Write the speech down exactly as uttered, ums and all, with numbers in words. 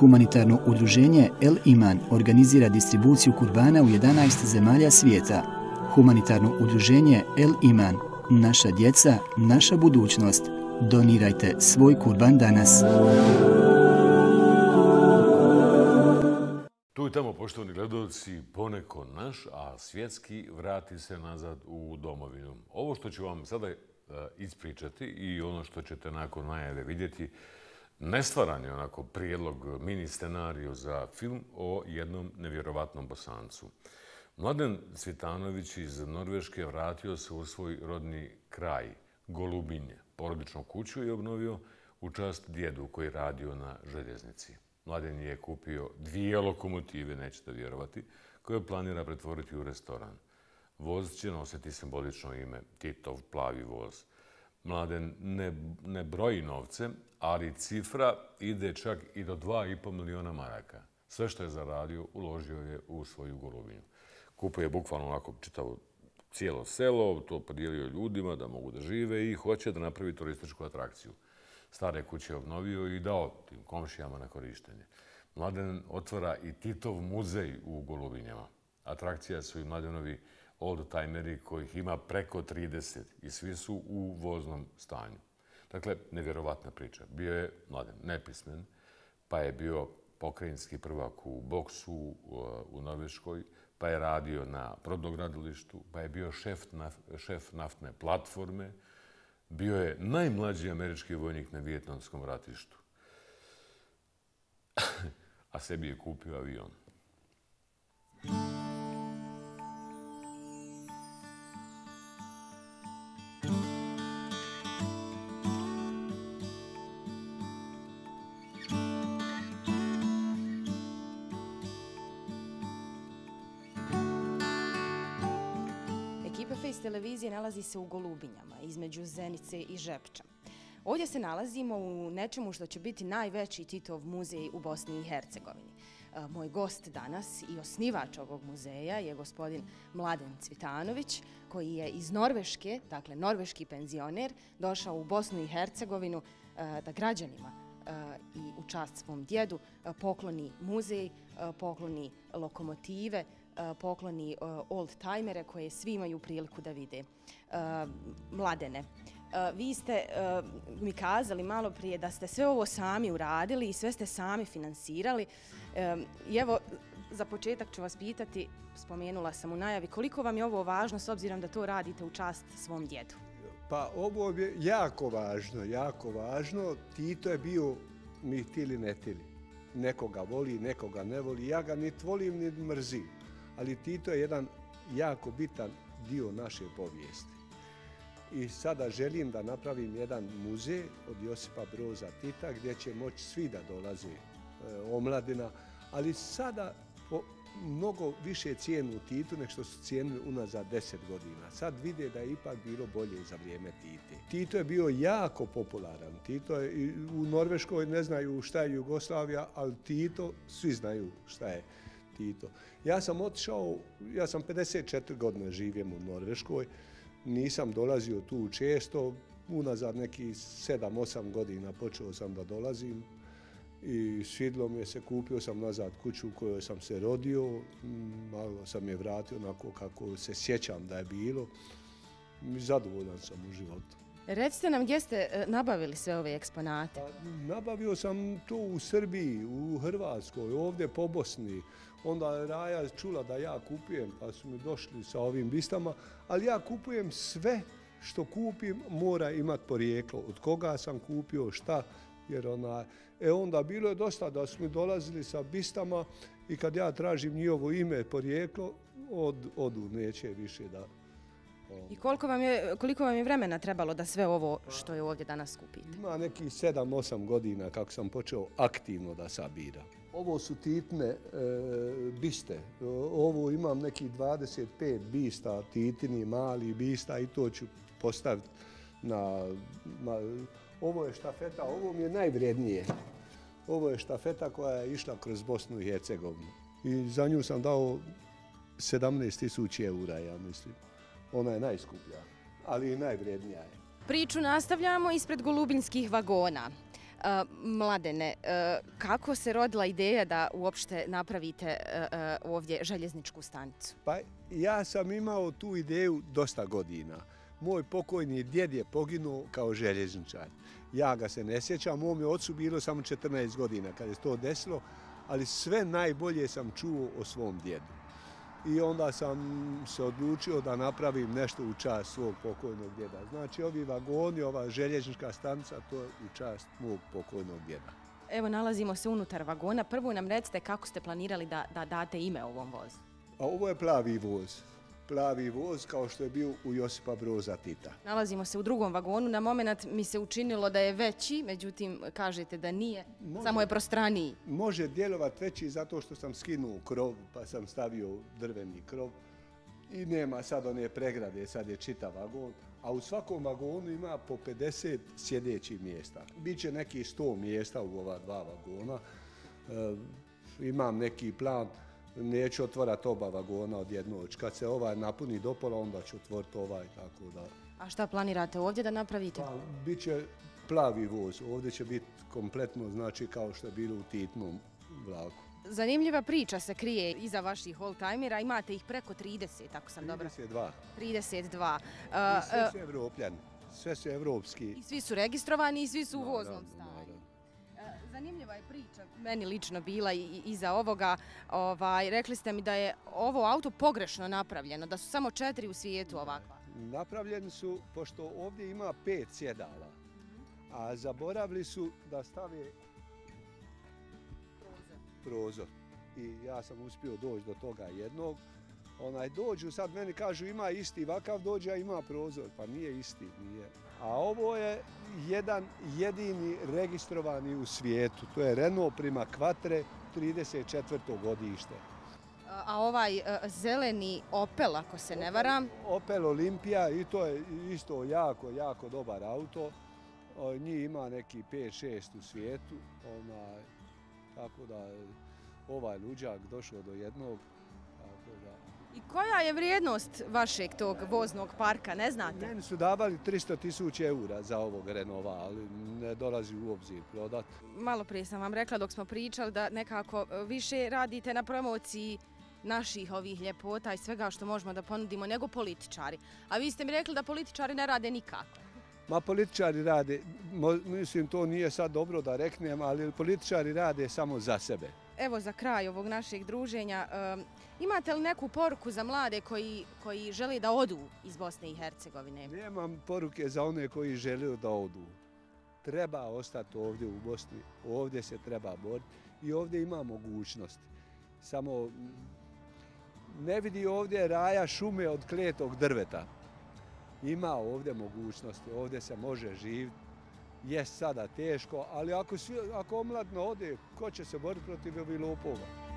Humanitarno udruženje El Iman organizira distribuciju kurbana u jedanaest zemalja svijeta. Humanitarno udruženje El Iman. Naša djeca, naša budućnost. Donirajte svoj kurban danas. Tu i tamo, poštovani gledalci, poneko naš, a svjetski vrati se nazad u domovinu. Ovo što ću vam sada ispričati i ono što ćete nakon najave vidjeti, nestvaran je onako prijedlog, mini scenariju za film o jednom nevjerovatnom Bosancu. Mladen Cvitanović iz Norveške vratio se u svoj rodni kraj, Golubinje, porodičnu kuću je obnovio u čast djedu koji je radio na željeznici. Mladen je kupio dvije lokomotive, nećete vjerovati, koje planira pretvoriti u restoran. Voz će nositi simbolično ime, Titov plavi voz. Mladen ne, ne broji novce, ali cifra ide čak i do dva i po miliona maraka. Sve što je zaradio uložio je u svoju Golubinju. Kupio je bukvalno onako čitavo cijelo selo, to podijelio ljudima da mogu da žive i hoće da napravi turističku atrakciju. Stare kuće je obnovio i dao tim komšijama na korištenje. Mladen otvara i Titov muzej u Golubinjama. Atrakcija su i Mladenovi oldtimeri kojih ima preko trideset i svi su u voznom stanju. Dakle, nevjerovatna priča. Bio je Mladen nepismen, pa je bio pokrajinski prvak u boksu u Norveškoj, pa je radio na brodogradilištu, pa je bio šef, naf šef naftne platforme, bio je najmlađi američki vojnik na vijetnamskom ratištu, a sebi je kupio avion. Televizije nalazi se u Golubinjama, između Zenice i Žepča. Ovdje se nalazimo u nečemu što će biti najveći Titov muzej u Bosni i Hercegovini. Moj gost danas i osnivač ovog muzeja je gospodin Mladen Cvitanović, koji je iz Norveške, dakle norveški penzioner, došao u Bosnu i Hercegovinu da građanima i u čast svom djedu pokloni muzej, pokloni lokomotive, pokloni old-timere koje svi imaju priliku da vide. Mladene, vi ste mi kazali malo prije da ste sve ovo sami uradili i sve ste sami finansirali. I evo, za početak ću vas pitati, spomenula sam u najavi, koliko vam je ovo važno s obzirom da to radite u čast svom djedu? Pa ovo je jako važno, jako važno. Tito je bio mi htili ne htili. Nekoga voli, nekoga ne voli. Ja ga niti volim, niti mrzim. Ali Tito je jedan jako bitan dio naše povijesti. I sada želim da napravim jedan muzej od Josipa Broza Tita gdje će moći svi da dolaze e, omladina, ali sada po, mnogo više cijenu Titu nek što su cijenili unazad deset godina. Sad vide da je ipak bilo bolje za vrijeme Tite. Tito je bio jako popularan. Tito je, u Norveškoj ne znaju šta je Jugoslavija, ali Tito svi znaju šta je Tito. Ja sam otišao, ja sam pedeset četiri godine živim u Norveškoj, nisam dolazio tu često, unazad neki sedam osam godina počeo sam da dolazim i svidlo mi je se, kupio sam nazad kuću u kojoj sam se rodio, malo sam je vratio onako kako se sjećam da je bilo, zadovoljan sam u životu. Recite nam gdje ste nabavili sve ove eksponate? Nabavio sam to u Srbiji, u Hrvatskoj, ovdje po Bosni. Onda je Raja čula da ja kupujem, pa su mi došli sa ovim listama. Ali ja kupujem sve što kupim, mora imati porijeklo. Od koga sam kupio, šta, jer ona... E onda bilo je dosta da su mi dolazili sa bistama i kad ja tražim njihovo ime, porijeklo, od, odu, neće više da... I koliko vam, je, koliko vam je vremena trebalo da sve ovo što je ovdje danas kupite? Ima nekih sedam osam godina kako sam počeo aktivno da sabira. Ovo su titne e, biste. Ovo imam nekih dvadeset pet bista, titini, mali bista i to ću postaviti na... Ma, ovo je štafeta, ovo mi je najvrednije. Ovo je štafeta koja je išla kroz Bosnu i Hercegovinu. I za nju sam dao sedamnaest tisuća eura, ja mislim. Ona je najskuplja, ali i najvrednija je. Priču nastavljamo ispred golubinskih vagona. Mladene, kako se rodila ideja da uopšte napravite ovdje željezničku stanicu? Pa ja sam imao tu ideju dosta godina. Moj pokojni djed je poginuo kao željezničar. Ja ga se ne sjećam, mom je ocu bilo samo četrnaest godina kada je to desilo, ali sve najbolje sam čuo o svom djedu. I onda sam se odlučio da napravim nešto u čast svog pokojnog djeda. Znači, ovi vagoni, ova željeznička stanica, to je u čast mog pokojnog djeda. Evo, nalazimo se unutar vagona. Prvo nam recite kako ste planirali da, da date ime ovom vozu. A ovo je plavi voz. Plavi voz kao što je bio u Josipa Broza Tita. Nalazimo se u drugom vagonu. Na moment mi se učinilo da je veći, međutim kažete da nije, može, samo je prostraniji. Može djelovati veći zato što sam skinuo krov pa sam stavio drveni krov i nema sad one pregrade, sad je čitav vagon, a u svakom vagonu ima po pedeset sjedećih mjesta. Biće neki sto mjesta u ova dva vagona. E, imam neki plan. Neću otvorati oba vagona odjednoć. Kad se ovaj napuni do pola, onda ću otvoriti ovaj, tako da... A šta planirate ovdje da napravite? Pa, biće plavi voz. Ovdje će biti kompletno, znači, kao što je bilo u Titnom vlaku. Zanimljiva priča se krije iza vaših all-timera. Imate ih preko trideset, ako sam dobra. trideset dva. trideset dva. I sve su evropljani. Sve su evropski. I svi su registrovani i svi su u voznom stanju. Zanimljiva je priča, meni lično bila i iza ovoga. Ovaj, rekli ste mi da je ovo auto pogrešno napravljeno, da su samo četiri u svijetu ovakva. Napravljeni su, pošto ovdje ima pet sjedala, a zaboravili su da stave prozor. prozor. I ja sam uspio doći do toga jednog. Onaj, dođu, sad meni kažu ima isti vakav, dođe, a ima prozor. Pa nije isti, nije. A ovo je jedan jedini registrovani u svijetu. To je Renault prima Quatre, trideset četvrto godište. A ovaj zeleni Opel, ako se ne varam? Opel Olympia, i to je isto jako, jako dobar auto. Njih ima neki pet šest u svijetu. Onaj, tako da ovaj luđak došao do jednog. Tako da... I koja je vrijednost vašeg tog voznog parka, ne znate? Meni su davali tristo tisuća eura za ovog Renova, ali ne dolazi u obzir prodat. Malo prije sam vam rekla dok smo pričali da nekako više radite na promociji naših ovih ljepota i svega što možemo da ponudimo nego političari. A vi ste mi rekli da političari ne rade nikako. Ma političari rade, mislim to nije sad dobro da reknem, ali političari rade samo za sebe. Evo za kraj ovog našeg druženja, um, imate li neku poruku za mlade koji, koji žele da odu iz Bosne i Hercegovine? Nemam poruke za one koji žele da odu. Treba ostati ovdje u Bosni, ovdje se treba boriti i ovdje ima mogućnost. Samo ne vidi ovdje raja šume od kletog drveta. Ima ovdje mogućnosti, ovdje se može živjeti. Jest sada teško, ali ako, ako omladno ode, ko će se boriti protiv ovi lopova?